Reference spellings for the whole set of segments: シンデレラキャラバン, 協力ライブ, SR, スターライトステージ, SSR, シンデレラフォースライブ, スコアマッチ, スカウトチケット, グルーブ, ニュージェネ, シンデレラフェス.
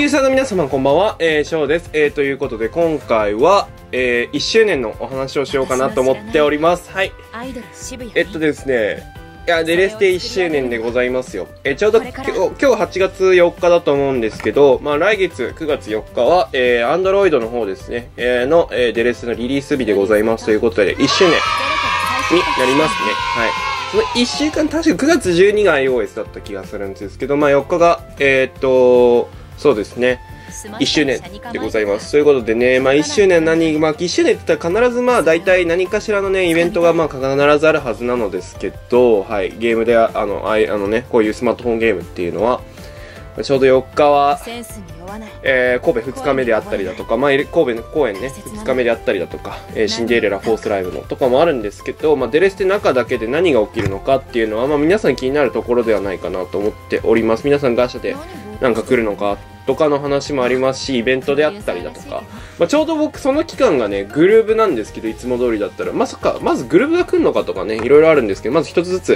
ユーザーの皆様こんばんは、ショウです、ということで今回は、1周年のお話をしようかなと思っております。はい。ですね、いや、レレステ1周年でございますよ。ちょうど今日8月4日だと思うんですけど、まあ来月9月4日は、Android の方ですね、の、レレステのリリース日でございますということで、1周年になりますね。はい。その1週間、確か9月12日が iOS だった気がするんですけど、まあ4日が、そうですね。1周年でございます。ということでね、まあ1周年1周年って言ったら必ずまあ大体何かしらのね、イベントがまあ必ずあるはずなのですけど、はい、ゲームであのね、こういうスマートフォンゲームっていうのは、ちょうど4日は、神戸2日目であったりだとか、まあ、神戸の公演ね、2日目であったりだとか、シンデレラフォースライブのとかもあるんですけど、まあ、デレステ中だけで何が起きるのかっていうのは、まあ皆さん気になるところではないかなと思っております。皆さんガシャでなんか来るのかとかの話もありますし、イベントであったりだとか、まあ、ちょうど僕その期間がねグルーブなんですけど、いつも通りだったらまずグルーブが来るのかとかね、いろいろあるんですけど、まず一つずつ、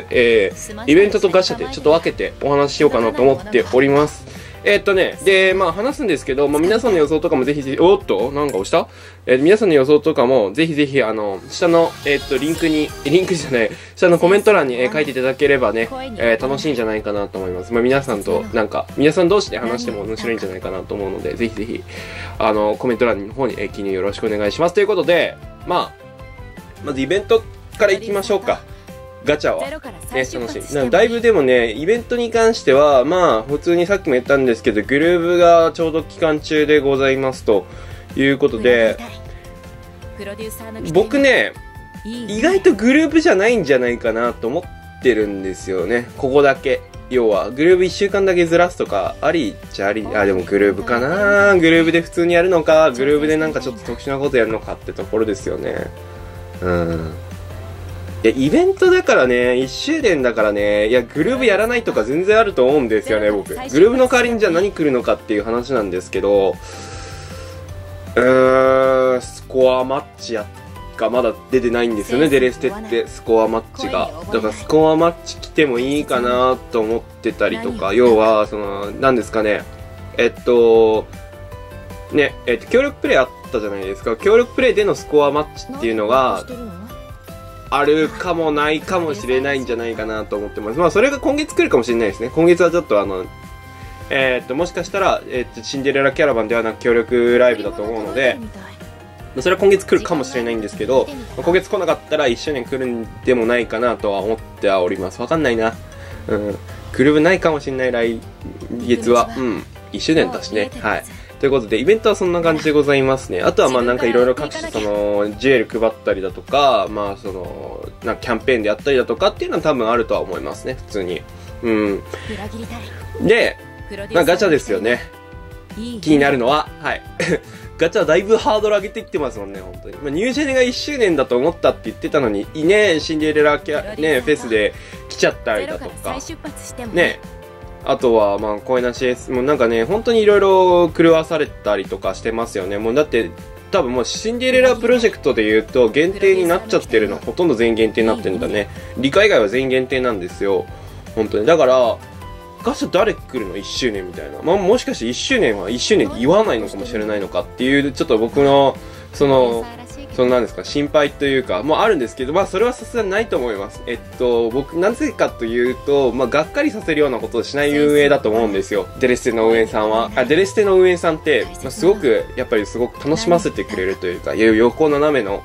イベントとガシャでちょっと分けてお話ししようかなと思っております。で、まあ話すんですけど、まあ、皆さんの予想とかもぜひぜひ、おっと、なんか押した、皆さんの予想とかもぜひぜひ、下の、リンクじゃない、下のコメント欄に、書いていただければね、楽しいんじゃないかなと思います。まあ皆さんと、なんか、皆さん同士で話しても面白いんじゃないかなと思うので、ぜひぜひ、コメント欄の方に、記入よろしくお願いします。ということで、まあ、まずイベントからいきましょうか。ガチャは、ね、楽しい。だいぶでもね、イベントに関しては、まあ、普通にさっきも言ったんですけど、グルーブがちょうど期間中でございますということで、僕ね、意外とグルーブじゃないんじゃないかなと思ってるんですよね。ここだけ。要は、グルーブ1週間だけずらすとか、ありっちゃあり、あ、でもグルーブかな。グルーブで普通にやるのか、グルーブでなんかちょっと特殊なことやるのかってところですよね。うん。いや、イベントだからね、1周年だからね、いや、グルーブやらないとか全然あると思うんですよね、僕。グルーブの代わりにじゃあ何来るのかっていう話なんですけど、スコアマッチがまだ出てないんですよね、デレステって、スコアマッチが。だからスコアマッチ来てもいいかなと思ってたりとか、要は、その、なんですかね、協力プレイあったじゃないですか、協力プレイでのスコアマッチっていうのが、あるかもないかもしれないんじゃないかなと思ってます。まあそれが今月来るかもしれないですね。今月はちょっともしかしたら、シンデレラキャラバンではなく協力ライブだと思うので、それは今月来るかもしれないんですけど、今月来なかったら1周年来るんでもないかなとは思ってはおります。わかんないな。うん。グルーブないかもしれない来月は。うん。1周年だしね。はい。ということで、イベントはそんな感じでございますね。あとは、まあなんかいろいろ各種、その、ジュエル配ったりだとか、まあその、なんかキャンペーンでやったりだとかっていうのは多分あるとは思いますね、普通に。うん。で、まあガチャですよね。気になるのは、はい。ガチャだいぶハードル上げてきてますもんね、本当に。まあ、ニュージェネが1周年だと思ったって言ってたのに、ね、シンデレラフェスで来ちゃったりだとか、ね。あとは、まあ、声なし S、もうなんかね、本当にいろいろ狂わされたりとかしてますよね。もうだって、多分もうシンデレラプロジェクトで言うと、限定になっちゃってるの、ほとんど全限定になってるんだね。理科以外は全限定なんですよ。本当に。だから、ガチャ誰来るの ?1 周年みたいな。まあ、もしかして1周年は1周年って言わないのかもしれないのかっていう、ちょっと僕の、そのなんですか、心配というか、もうあるんですけど、まあそれはさすがにないと思います。僕、なぜかというと、まあがっかりさせるようなことをしない運営だと思うんですよ。デレステの運営さんは。デレステの運営さんって、まあ、すごく楽しませてくれるというか、横斜めの、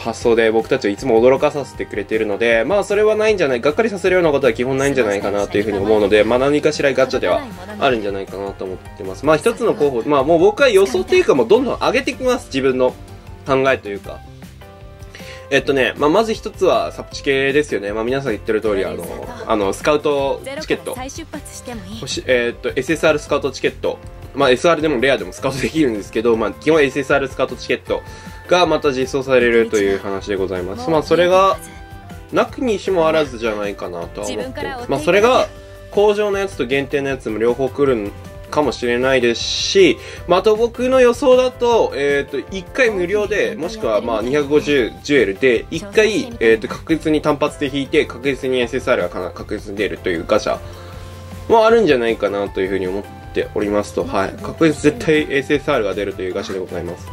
発想で僕たちをいつも驚かさせてくれているので、まあそれはないんじゃない、がっかりさせるようなことは基本ないんじゃないかなというふうに思うので、まあ何かしらガチャではあるんじゃないかなと思ってます。まあ一つの候補、まあもう僕は予想というかもうどんどん上げてきます、自分の。考えというか。まあ、まず一つはサプチ系ですよね。まあ、皆さん言ってる通り、スカウトチケット。SSR スカウトチケット。まあ、SR でもレアでもスカウトできるんですけど、まあ、基本 SSR スカウトチケットがまた実装されるという話でございます。まあ、それが、なくにしもあらずじゃないかなとは思ってます。まあ、それが、工場のやつと限定のやつも両方来るかもしれないですし、まあ、あと僕の予想だと、1回無料で、もしくはまあ250ジュエルで、1回、確実に単発で引いて、確実に SSR が確実に出るというガチャもあるんじゃないかなというふうに思っておりますと、はい、確実絶対 SSR が出るというガチャでございます。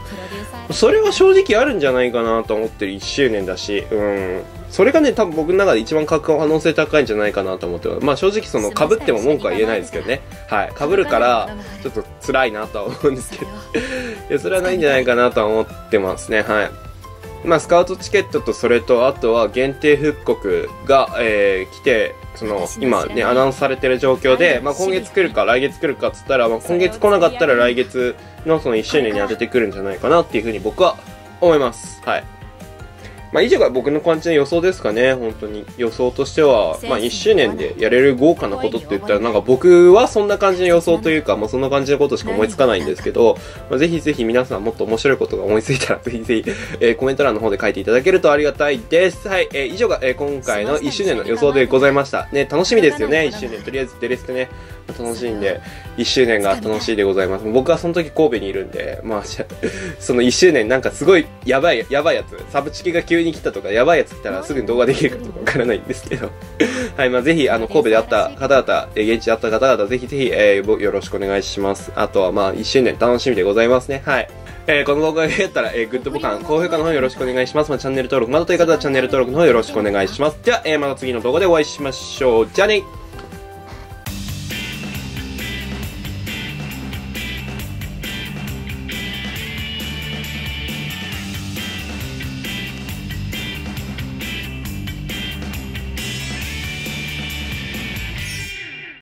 それは正直あるんじゃないかなと思ってる1周年だし、うん、それがね多分僕の中で一番可能性高いんじゃないかなと思ってます。まあ正直その被っても文句は言えないですけどね、はい、被るからちょっと辛いなとは思うんですけどいやそれはないんじゃないかなとは思ってますね。はい、まあ、スカウトチケットとそれとあとは限定復刻が、来てその今ねアナウンスされてる状況で、まあ、今月来るか来月来るかっつったら、まあ、今月来なかったら来月のその1周年に当ててくるんじゃないかなっていうふうに僕は思います。はい、まあ、以上が僕の感じの予想ですかね。本当に予想としては、まあ、1周年でやれる豪華なことって言ったらなんか僕はそんな感じの予想というか、まあ、そんな感じのことしか思いつかないんですけど、まあ、ぜひぜひ皆さんもっと面白いことが思いついたらぜひぜひ、コメント欄の方で書いていただけるとありがたいです。はい、以上が、今回の1周年の予想でございました。ね、楽しみですよね。1周年とりあえずデレステね楽しいんで1周年が楽しいでございます。僕はその時神戸にいるんで、まあ、その1周年なんかすごいやばいやつサブチキが急に来たとかやばいやつ来たらすぐに動画できるかとかわからないんですけどはい、まあ、ぜひ神戸で会った方々現地で会った方々ぜひぜひ、よろしくお願いします。あとはまあ1周年楽しみでございますね。はい、この動画が良かったら、グッドボタン、高評価の方よろしくお願いします。まあ、チャンネル登録まだという方はチャンネル登録の方よろしくお願いします。では、また次の動画でお会いしましょう。じゃあね。